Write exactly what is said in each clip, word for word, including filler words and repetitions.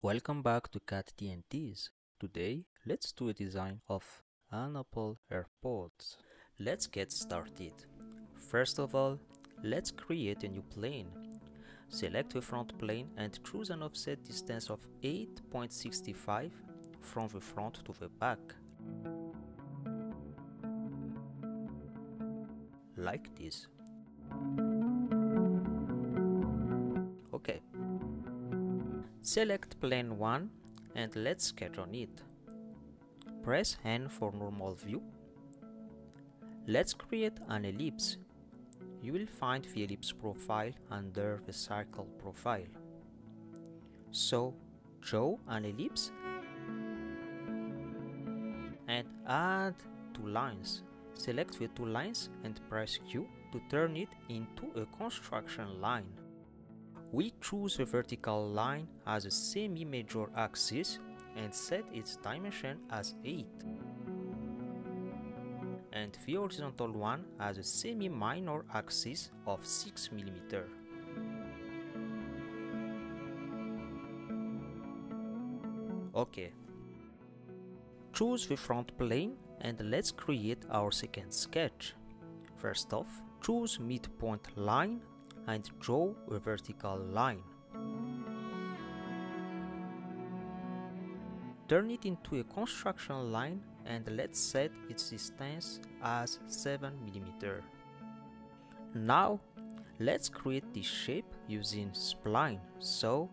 Welcome back to C A D T and Ts. Today, let's do a design of an Apple AirPods. Let's get started. First of all, let's create a new plane. Select the front plane and choose an offset distance of eight point six five from the front to the back. Like this. Okay. Select plane one and let's sketch on it. Press N for normal view. Let's create an ellipse. You will find the ellipse profile under the circle profile. So, draw an ellipse and add two lines. Select the two lines and press Q to turn it into a construction line. We choose the vertical line as a semi-major axis and set its dimension as eight, and the horizontal one as a semi-minor axis of six millimeters. Okay. Choose the front plane and let's create our second sketch. First off, choose midpoint line and draw a vertical line. Turn it into a construction line and let's set its distance as seven millimeters. Now, let's create this shape using spline. So,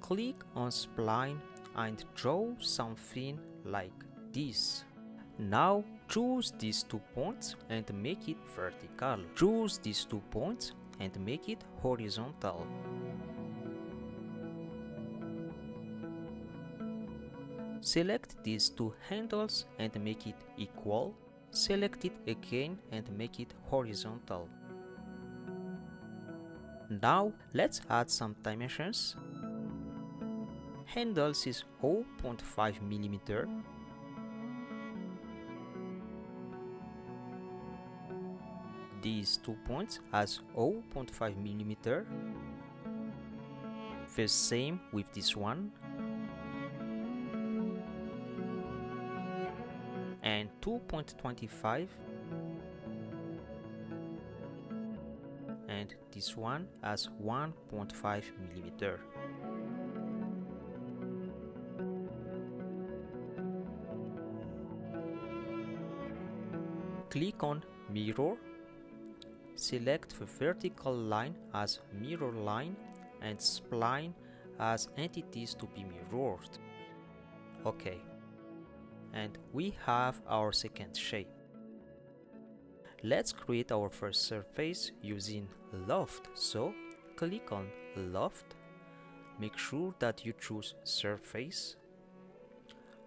click on spline and draw something like this. Now, choose these two points and make it vertical. Choose these two points and make it horizontal. Select these two handles and make it equal. Select it again and make it horizontal. Now let's add some dimensions. Handles is zero point five millimeters. These two points as zero point five millimeters. The same with this one. And two point two five. And this one as one point five millimeters. Click on mirror. Select the vertical line as mirror line and spline as entities to be mirrored. Okay. And we have our second shape. Let's create our first surface using loft. So, click on loft. Make sure that you choose surface.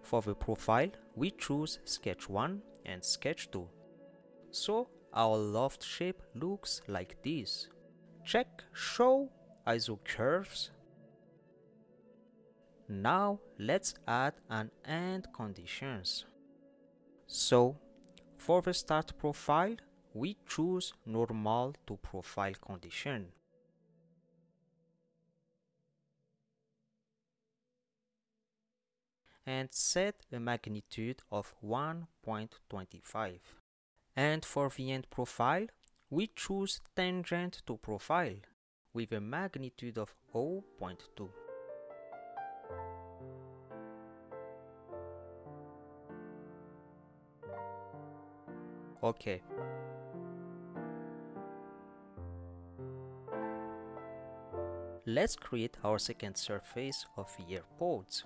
For the profile, we choose sketch one and sketch two. So, our loft shape looks like this. Check show I S O curves. Now let's add an end conditions. So for the start profile, we choose normal to profile condition. And set a magnitude of one point two five. And for the end profile, we choose tangent to profile with a magnitude of zero point two. Okay. Let's create our second surface of the AirPods.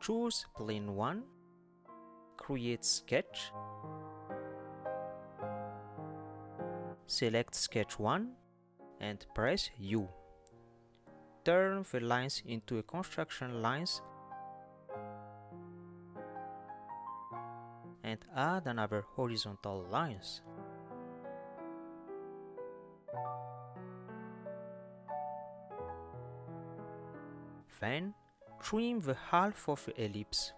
Choose plane one, create sketch. Select sketch one and press U. Turn the lines into construction lines and add another horizontal lines. Then trim the half of the ellipse.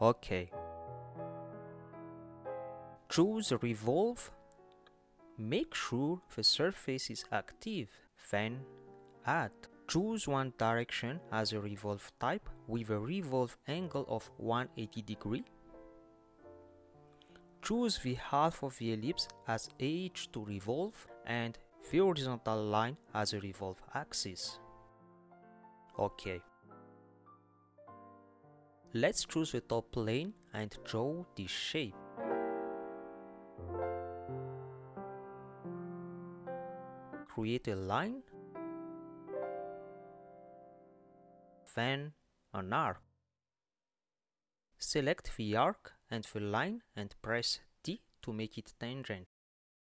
Okay. Choose revolve, Make sure the surface is active, then add. Choose one direction as a revolve type with a revolve angle of one hundred eighty degrees. Choose the half of the ellipse as edge to revolve and the horizontal line as a revolve axis. OK. Let's choose the top plane and draw this shape. Create a line, then an arc. Select the arc and the line and press T to make it tangent.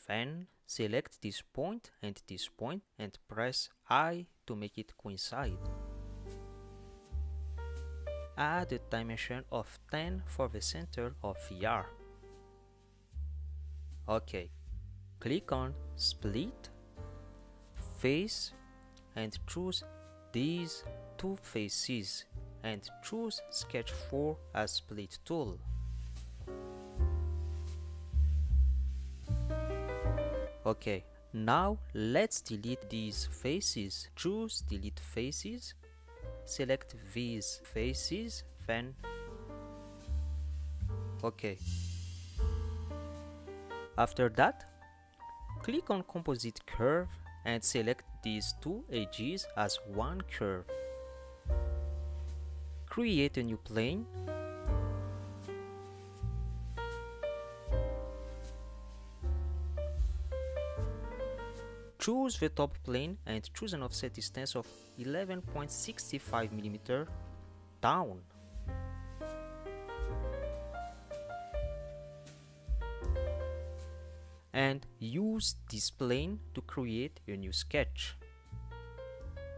Then select this point and this point and press I to make it coincide. Add a dimension of ten for the center of the arc. OK. Click on Split, Face and choose these two faces and choose Sketch four as Split tool. OK, now let's delete these faces. Choose Delete Faces, select these faces, then OK. After that, click on Composite Curve and select these two edges as one curve. Create a new plane. Choose the top plane and choose an offset distance of eleven point six five millimeters down. And use this plane to create a new sketch.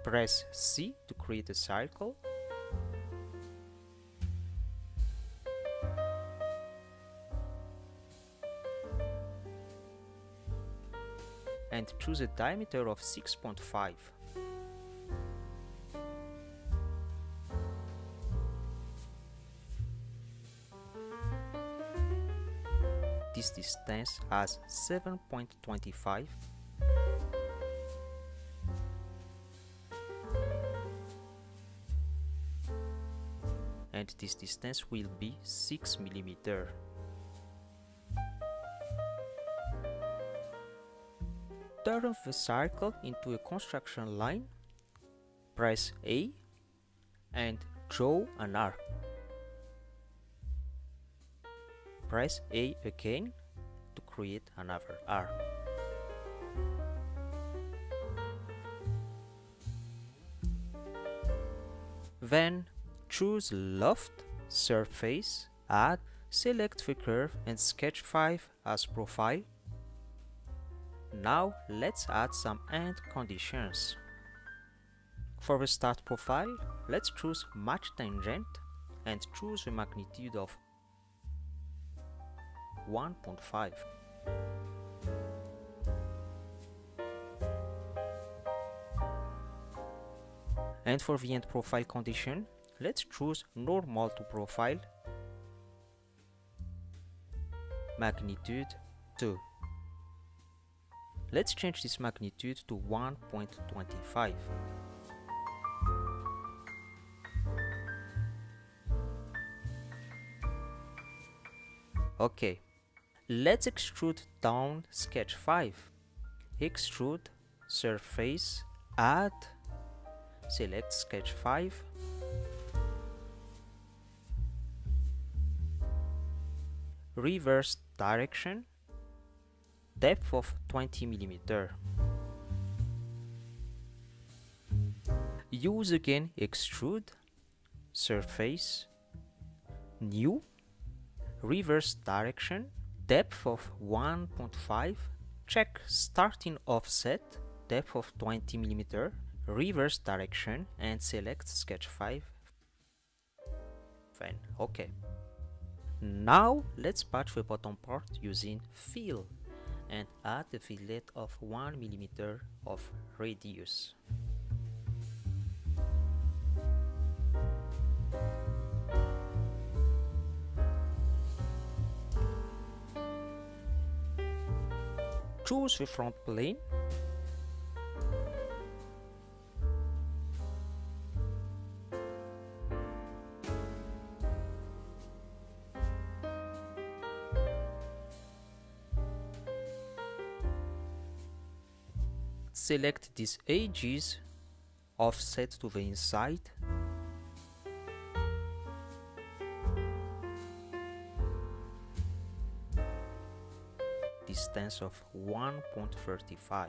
Press C to create a circle. And choose a diameter of six point five. This distance as seven point two five. And this distance will be six millimeters. Turn the circle into a construction line, press A and draw an arc. Press A again to create another arc. Then choose Loft, Surface, Add, select the curve and Sketch five as Profile. Now let's add some end conditions. For the start profile, let's choose Match Tangent and choose a magnitude of one point five. And for the end profile condition, let's choose Normal to Profile, magnitude two. Let's change this magnitude to one point two five. OK. Let's extrude down Sketch five. Extrude, Surface, Add, select Sketch five. Reverse direction. Depth of twenty millimeters. Use again Extrude, Surface, New, Reverse Direction, Depth of one point five, check Starting Offset, Depth of twenty millimeters, Reverse Direction and select Sketch five, then OK. Now let's patch the bottom part using Fill and add a fillet of one millimeter of radius. choose the front plane. Select these edges, offset to the inside. Distance of one point three five.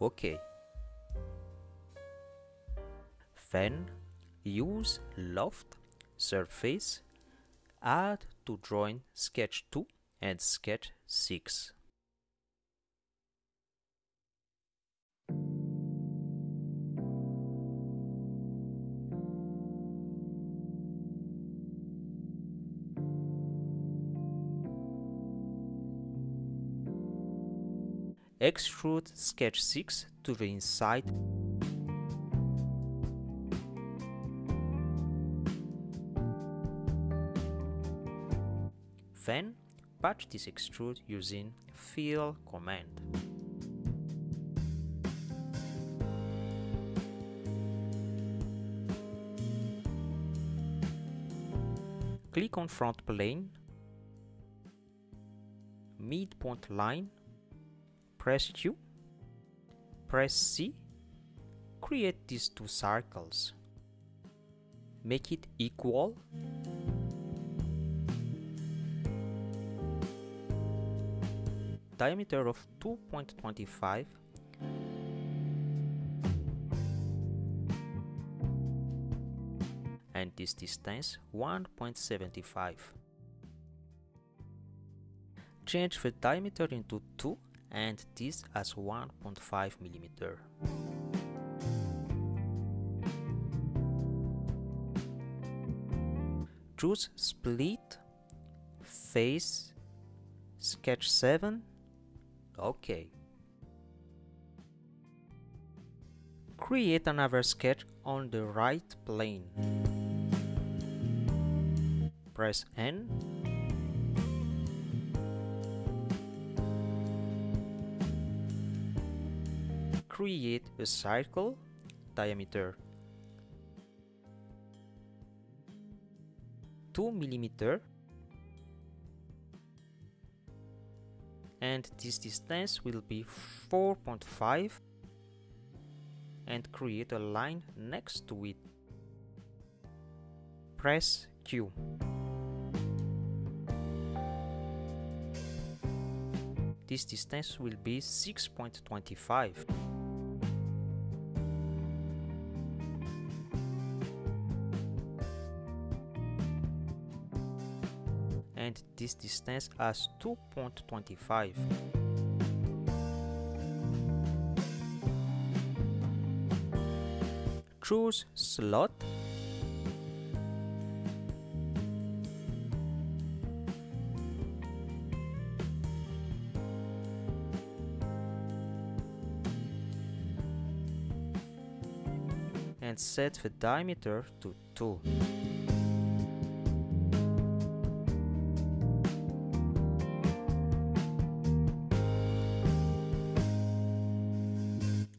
OK. Then use Loft, Surface, Add to Drawing Sketch two and Sketch six. Extrude Sketch six to the inside. Then patch this extrude using Fill command. Click on front plane, midpoint line. Press Q, press C, create these two circles, make it equal, diameter of two point two five, and this distance one point seven five. Change the diameter into two. And this as one point five millimeters. Choose Split, Face, Sketch seven, OK. Create another sketch on the right plane. Press N. Create a circle, diameter two millimeters, and this distance will be four point five, and create a line next to it. Press Q. This distance will be six point two five. And this distance as two point two five. Choose Slot, and set the diameter to two.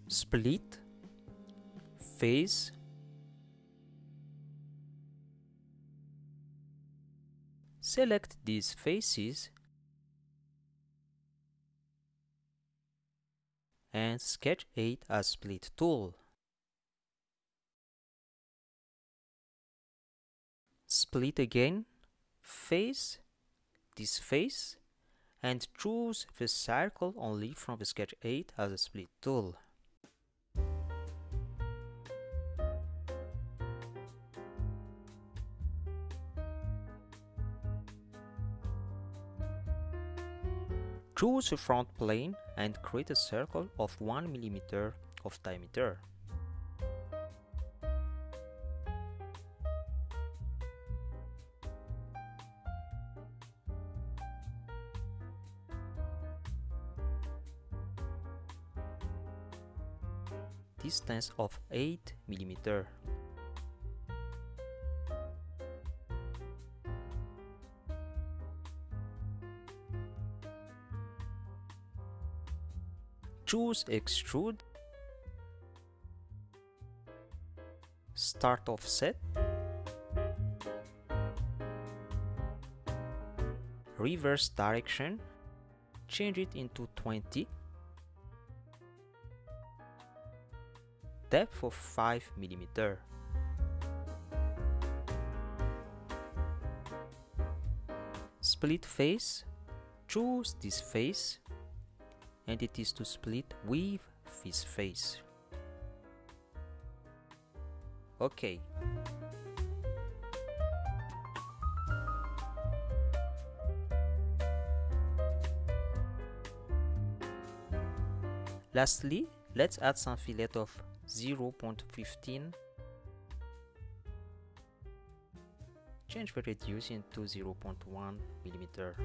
Split, Face, select these faces and sketch eight as Split tool. Split again, Face, this face, and choose the circle only from the sketch eight as a Split tool. Choose the front plane and create a circle of one millimeter of diameter. Distance of eight millimeters. choose extrude, start offset, reverse direction, change it into twenty, depth of five millimeters. Split face, choose this face, and it is to split with this face. Okay. Lastly, let's add some fillet of zero point one five. Change the radius into zero point one millimeter.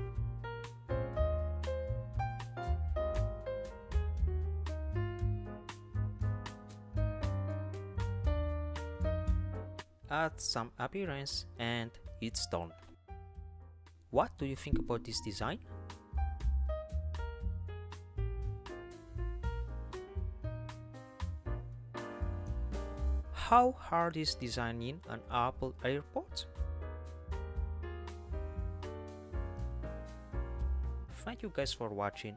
Add some appearance and it's done. What do you think about this design? How hard is designing an Apple AirPods? Thank you guys for watching.